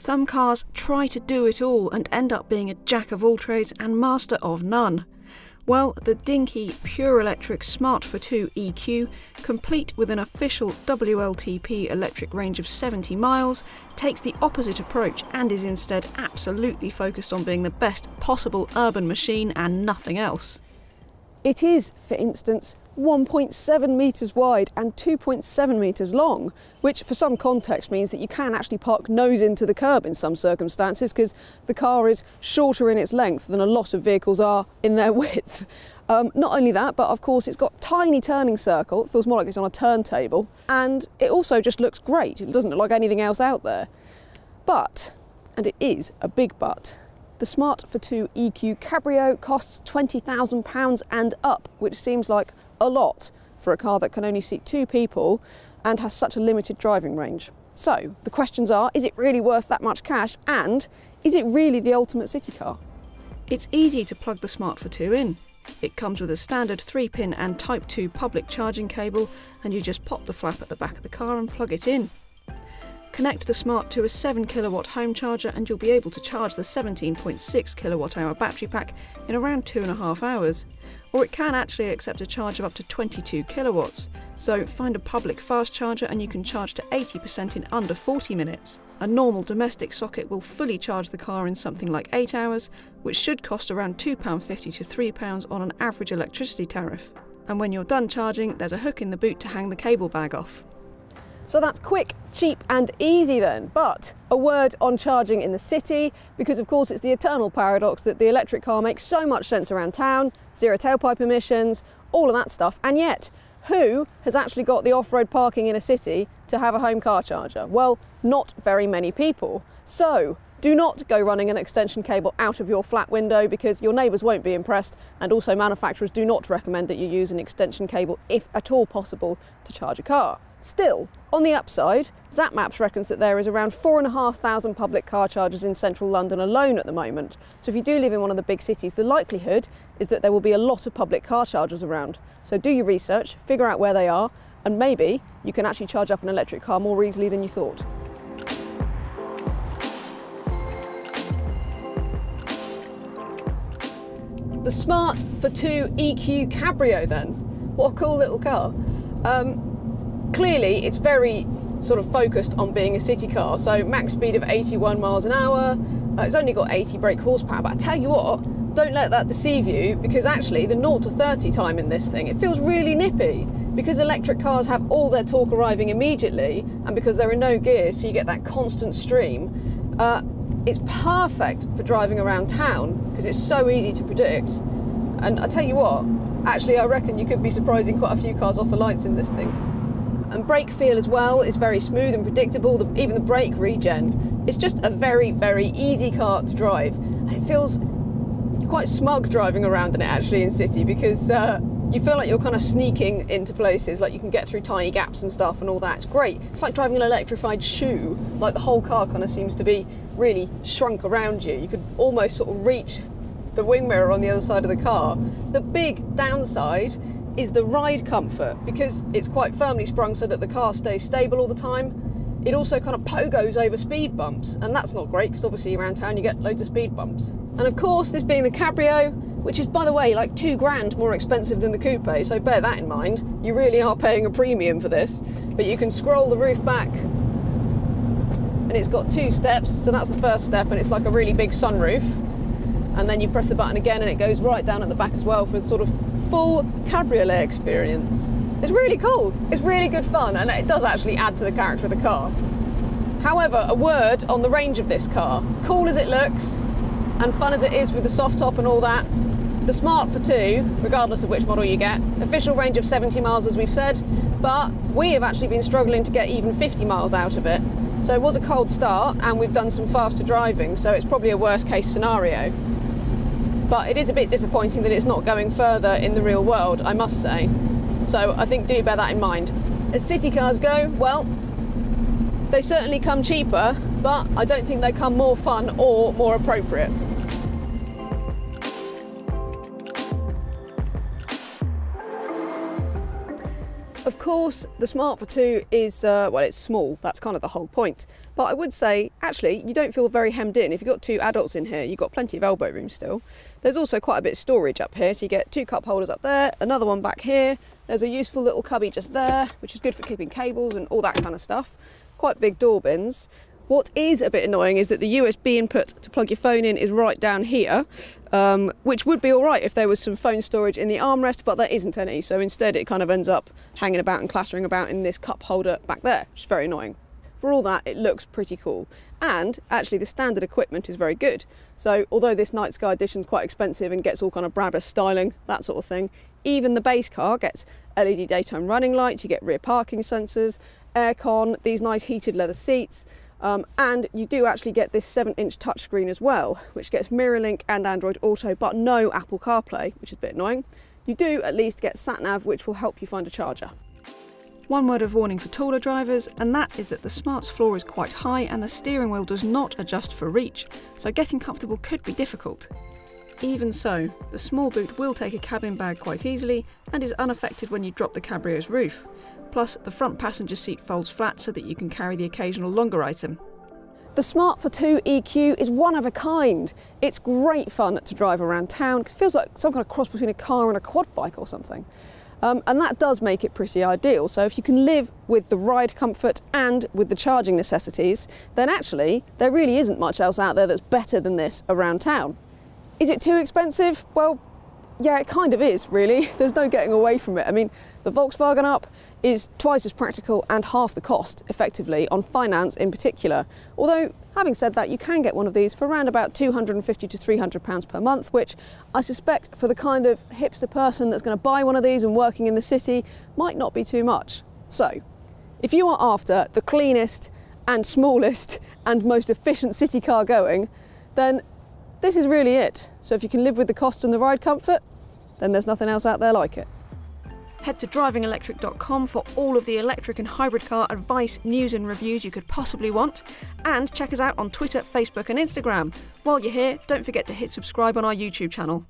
Some cars try to do it all and end up being a jack of all trades and master of none. Well, the dinky, pure electric Smart ForTwo EQ, complete with an official WLTP electric range of 70 miles, takes the opposite approach and is instead absolutely focused on being the best possible urban machine and nothing else. It is, for instance, 1.7 metres wide and 2.7 metres long, which for some context means that you can actually park nose into the curb in some circumstances because the car is shorter in its length than a lot of vehicles are in their width. Not only that, but of course it's got tiny turning circle, it feels more like it's on a turntable, and it also just looks great, it doesn't look like anything else out there. But, and it is a big but, the Smart ForTwo EQ Cabrio costs £20,000 and up, which seems like a lot for a car that can only seat two people and has such a limited driving range. So the questions are, is it really worth that much cash, and is it really the ultimate city car? It's easy to plug the Smart ForTwo in. It comes with a standard 3-pin and Type 2 public charging cable, and you just pop the flap at the back of the car and plug it in. Connect the Smart to a 7kW home charger and you'll be able to charge the 17.6kWh battery pack in around 2.5 hours. Or it can actually accept a charge of up to 22 kilowatts. So find a public fast charger and you can charge to 80% in under 40 minutes. A normal domestic socket will fully charge the car in something like 8 hours, which should cost around £2.50 to £3 on an average electricity tariff. And when you're done charging, there's a hook in the boot to hang the cable bag off. So that's quick, cheap and easy then, but a word on charging in the city, because of course it's the eternal paradox that the electric car makes so much sense around town, zero tailpipe emissions, all of that stuff, and yet who has actually got the off-road parking in a city to have a home car charger? Well, not very many people. So do not go running an extension cable out of your flat window because your neighbours won't be impressed, and also manufacturers do not recommend that you use an extension cable, if at all possible, to charge a car. Still, on the upside, Zapmap reckons that there is around 4,500 public car chargers in central London alone at the moment. So if you do live in one of the big cities, the likelihood is that there will be a lot of public car chargers around. So do your research, figure out where they are, and maybe you can actually charge up an electric car more easily than you thought. The Smart ForTwo EQ Cabrio then. What a cool little car. Clearly, it's very sort of focused on being a city car, so max speed of 81 miles an hour, it's only got 80 brake horsepower, but I tell you what, don't let that deceive you, because actually the 0 to 30 time in this thing, it feels really nippy, because electric cars have all their torque arriving immediately, and because there are no gears, so you get that constant stream. It's perfect for driving around town, because it's so easy to predict, and I tell you what, actually I reckon you could be surprising quite a few cars off the lights in this thing. And brake feel as well is very smooth and predictable, even the brake regen. It's just a very, very easy car to drive. And it feels quite smug driving around in it actually in city, because you feel like you're kind of sneaking into places, like you can get through tiny gaps and stuff and all that. It's great. It's like driving an electrified shoe, like the whole car kind of seems to be really shrunk around you. You could almost sort of reach the wing mirror on the other side of the car. The big downside is the ride comfort, because it's quite firmly sprung so that the car stays stable all the time. It also kind of pogos over speed bumps, and that's not great because obviously around town you get loads of speed bumps. And of course, this being the Cabrio, which is by the way like £2,000 more expensive than the coupe, so bear that in mind, you really are paying a premium for this. But you can scroll the roof back and it's got two steps, so that's the first step, and it's like a really big sunroof, and then you press the button again and it goes right down at the back as well for sort of full cabriolet experience. It's really cool, it's really good fun, and it does actually add to the character of the car. However, a word on the range of this car. Cool as it looks and fun as it is with the soft top and all that, the Smart ForTwo, regardless of which model you get, official range of 70 miles as we've said, but we have actually been struggling to get even 50 miles out of it. So it was a cold start and we've done some faster driving, so it's probably a worst case scenario. But it is a bit disappointing that it's not going further in the real world, I must say. So I think do bear that in mind. As city cars go, well, they certainly come cheaper, but I don't think they come more fun or more appropriate. Of course, the Smart ForTwo is, well, it's small, that's kind of the whole point. But I would say, actually, you don't feel very hemmed in. If you've got two adults in here, you've got plenty of elbow room still. There's also quite a bit of storage up here, so you get two cup holders up there, another one back here. There's a useful little cubby just there, which is good for keeping cables and all that kind of stuff. Quite big door bins. What is a bit annoying is that the USB input to plug your phone in is right down here, which would be all right if there was some phone storage in the armrest, but there isn't any. So instead it kind of ends up hanging about and clattering about in this cup holder back there, which is very annoying. For all that, it looks pretty cool. And actually the standard equipment is very good. So although this Night Sky Edition is quite expensive and gets all kind of Brabus styling, that sort of thing, even the base car gets LED daytime running lights, you get rear parking sensors, aircon, these nice heated leather seats, and you do actually get this 7-inch touchscreen as well, which gets MirrorLink and Android Auto, but no Apple CarPlay, which is a bit annoying. You do at least get SatNav, which will help you find a charger. One word of warning for taller drivers, and that is that the Smart's floor is quite high and the steering wheel does not adjust for reach, so getting comfortable could be difficult. Even so, the small boot will take a cabin bag quite easily and is unaffected when you drop the Cabriolet's roof. Plus, the front passenger seat folds flat so that you can carry the occasional longer item. The Smart ForTwo EQ is one of a kind. It's great fun to drive around town, because it feels like some kind of cross between a car and a quad bike or something. And that does make it pretty ideal. So if you can live with the ride comfort and with the charging necessities, then actually there really isn't much else out there that's better than this around town. Is it too expensive? Well, yeah, it kind of is, really. There's no getting away from it. I mean, the Volkswagen Up is twice as practical and half the cost, effectively, on finance in particular. Although, having said that, you can get one of these for around about £250 to £300 per month, which I suspect for the kind of hipster person that's going to buy one of these and working in the city might not be too much. So, if you are after the cleanest and smallest and most efficient city car going, then this is really it. So if you can live with the cost and the ride comfort, then there's nothing else out there like it. Head to drivingelectric.com for all of the electric and hybrid car advice, news and reviews you could possibly want. And check us out on Twitter, Facebook and Instagram. While you're here, don't forget to hit subscribe on our YouTube channel.